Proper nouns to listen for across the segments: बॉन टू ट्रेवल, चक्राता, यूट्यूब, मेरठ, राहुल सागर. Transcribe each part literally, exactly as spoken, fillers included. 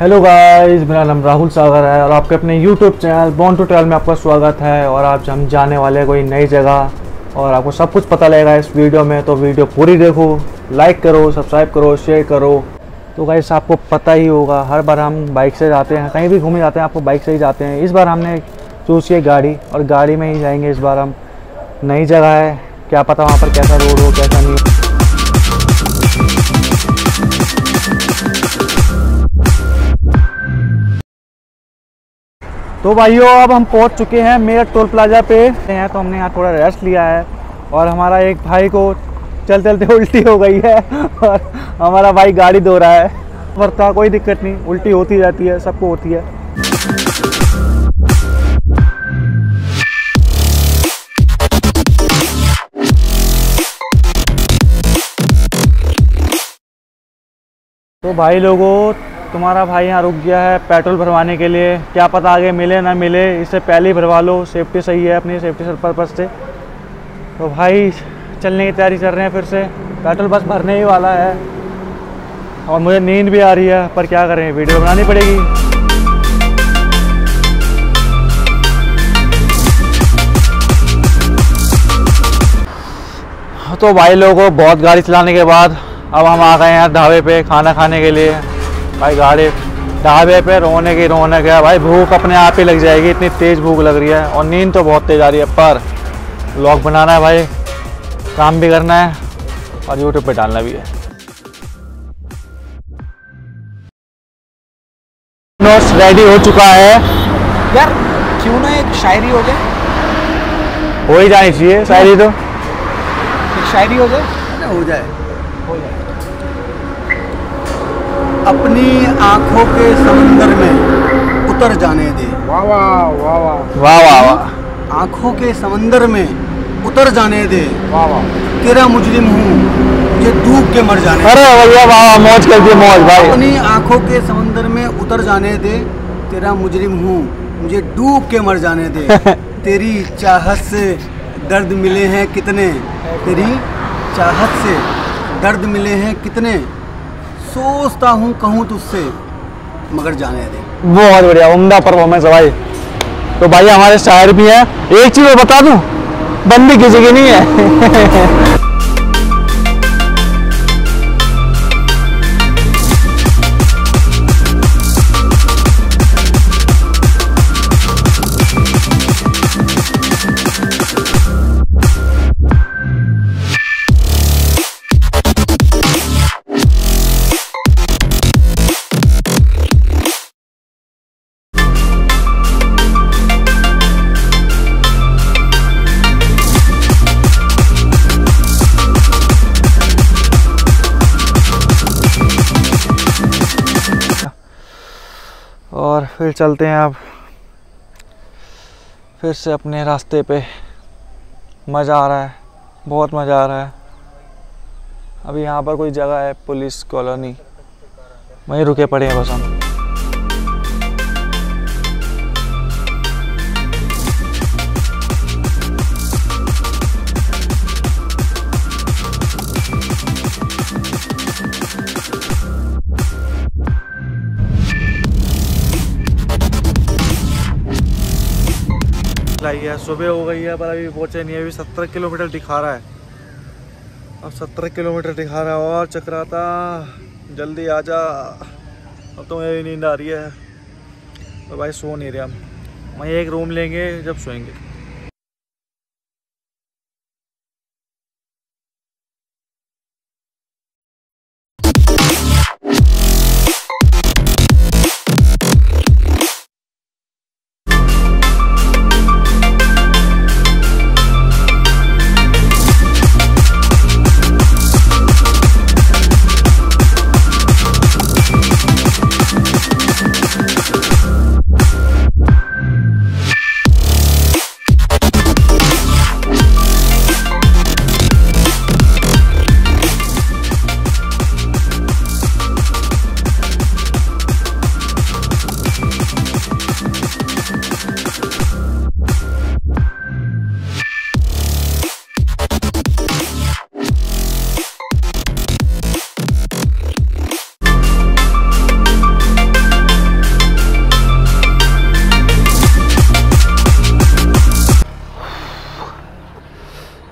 Hello guys, मेरा नाम राहुल सागर है और आपके अपने यूट्यूब channel बॉन टू ट्रेवल में आपका स्वागत है। और आज हम जाने वाले कोई नई जगह और आपको सब कुछ पता लगेगा इस वीडियो में, तो वीडियो पूरी देखो, लाइक करो, सब्सक्राइब करो, शेयर करो। तो गाइस आपको पता ही होगा, हर बार हम बाइक से जाते हैं, कहीं भी घूमे जाते हैं आपको बाइक से ही जाते हैं। इस बार हमने चूज़ किया गाड़ी और गाड़ी में ही जाएँगे। इस बार हम नई जगह है, क्या पता वहाँ पर कैसा रोड हो कैसा नहीं हो। तो भाइयों अब हम पहुंच चुके हैं मेरठ टोल प्लाजा पे हैं, तो हमने यहाँ थोड़ा रेस्ट लिया है। और हमारा एक भाई को चलते चलते उल्टी हो गई है और हमारा भाई गाड़ी धो रहा है। वर्ता कोई दिक्कत नहीं, उल्टी होती रहती है, सबको होती है। तो भाई लोगों, तुम्हारा भाई यहाँ रुक गया है पेट्रोल भरवाने के लिए, क्या पता आगे मिले ना मिले, इससे पहले ही भरवा लो, सेफ्टी सही है अपनी, सेफ्टी पर्पस से। तो भाई चलने की तैयारी कर रहे हैं, फिर से पेट्रोल बस भरने ही वाला है। और मुझे नींद भी आ रही है, पर क्या करें, वीडियो बनानी पड़ेगी। तो भाई लोगों, बहुत गाड़ी चलाने के बाद अब हम आ गए हैं ढाबे पे खाना खाने के लिए। भाई गाड़ी ढाबे पे रोने की रोने गया भाई, भूख अपने आप ही लग जाएगी, इतनी तेज़ भूख लग रही है। और नींद तो बहुत तेज़ आ रही है, पर व्लॉग बनाना है भाई, काम भी करना है और यूट्यूब पे डालना भी है। नोट्स रेडी हो चुका है यार, क्यों ना एक शायरी हो जाए, हो ही जानी चाहिए शायरी, तो एक शायरी हो जाए हो जाए हो जाए अपनी आँखों के समंदर में उतर जाने दे। वाह वाह वाह वाह वाह वाह। आँखों के समंदर में उतर जाने दे, वाह वाह। तेरा मुजरिम हूँ मुझे डूब के मर जाने। अरे भैया वाह, मौज कर दिए मौज भाई। अपनी आँखों के समंदर में उतर जाने दे, तेरा मुजरिम हूँ मुझे डूब के मर जाने दे। तेरी चाहत से दर्द मिले हैं कितने, तेरी चाहत से दर्द मिले हैं कितने, सोचता हूँ कहूँ तुझसे मगर जाने दे। बहुत बढ़िया, उम्दा परफॉर्मेंस है भाई। तो भाई हमारे शायर भी हैं, एक चीज मैं बता दूँ, बंदी किसी की नहीं है। और फिर चलते हैं अब फिर से अपने रास्ते पे। मज़ा आ रहा है, बहुत मज़ा आ रहा है। अभी यहाँ पर कोई जगह है पुलिस कॉलोनी, वहीं रुके पड़े हैं बस हम। आई है, सुबह हो गई है पर अभी पहुँचे नहीं है। अभी सत्रह किलोमीटर दिखा रहा है, अब सत्रह किलोमीटर दिखा रहा है। और चक्राता जल्दी आ जा, अब तो मेरी नींद आ रही है। तो भाई सो नहीं रहे हम, वहीं एक रूम लेंगे जब सोएंगे।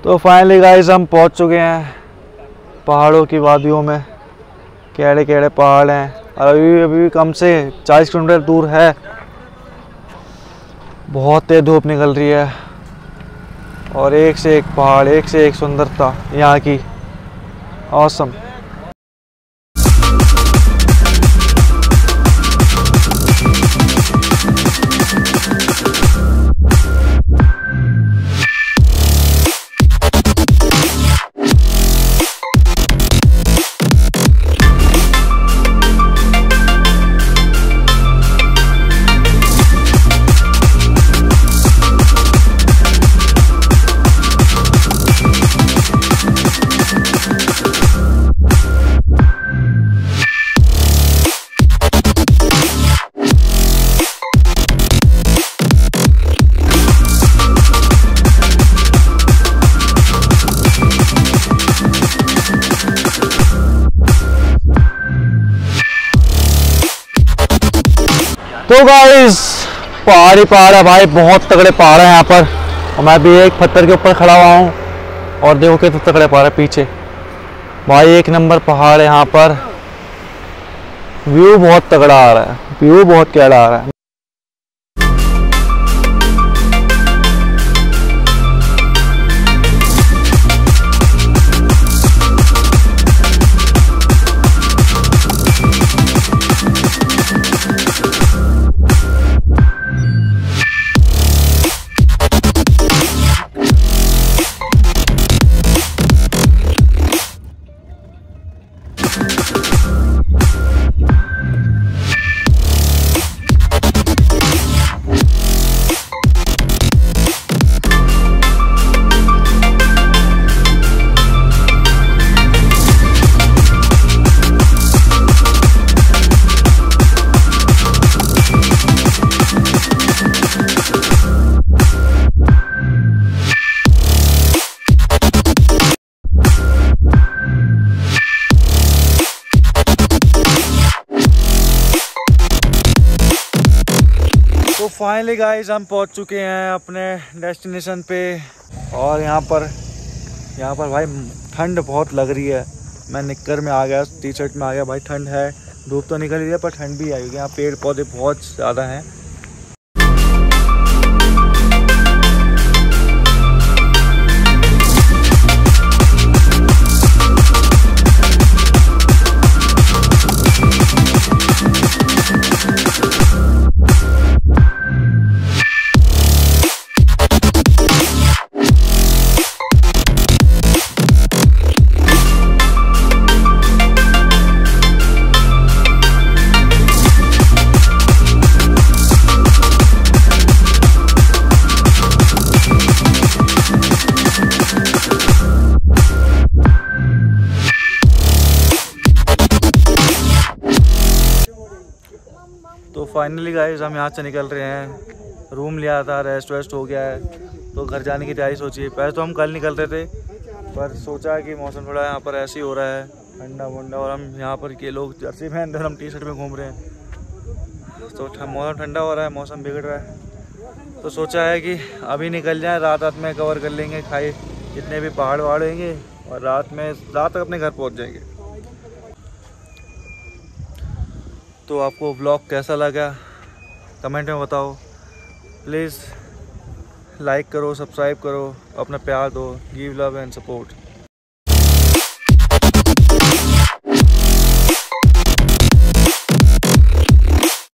तो फाइनली गाइस हम पहुंच चुके हैं पहाड़ों की वादियों में। केड़े केड़े पहाड़ हैं और अभी अभी कम से चालीस किलोमीटर दूर है। बहुत तेज धूप निकल रही है और एक से एक पहाड़, एक से एक सुंदरता यहाँ की। ऑसम। तो गाइस पहाड़ ही पहाड़ है भाई, बहुत तगड़े पहाड़ है यहाँ पर। और मैं भी एक पत्थर के ऊपर खड़ा हुआ हूँ और देखो कितने तो तगड़े पहाड़ है पीछे भाई। एक नंबर पहाड़ है यहाँ पर। व्यू बहुत तगड़ा आ रहा है, व्यू बहुत कैड़ा आ रहा है। तो फाइनली गाइस हम पहुंच चुके हैं अपने डेस्टिनेशन पे। और यहाँ पर यहाँ पर भाई ठंड बहुत लग रही है। मैं निक्कर में आ गया, टी शर्ट में आ गया भाई। ठंड है, धूप तो निकल रही है पर ठंड भी आई है। यहाँ पेड़ पौधे बहुत ज़्यादा हैं। तो फाइनली गाइस हम यहाँ से निकल रहे हैं। रूम लिया था, रेस्ट वेस्ट हो गया है तो घर जाने की तैयारी सोची। पहले तो हम कल निकल रहे थे पर सोचा कि मौसम थोड़ा यहाँ पर ऐसे ही हो रहा है ठंडा वंडा, और हम यहाँ पर के लोग जर्सी में अंदर हम टी शर्ट में घूम रहे हैं तो मौसम ठंडा हो रहा है, मौसम बिगड़ रहा है। तो सोचा है कि अभी निकल जाए, रात रात में कवर कर लेंगे, खाए जितने भी पहाड़ वहाड़ होंगे और रात में रात तक अपने घर पहुँच जाएंगे। तो आपको व्लॉग कैसा लगा कमेंट में बताओ। प्लीज़ लाइक करो, सब्सक्राइब करो, अपना प्यार दो। Give love and support.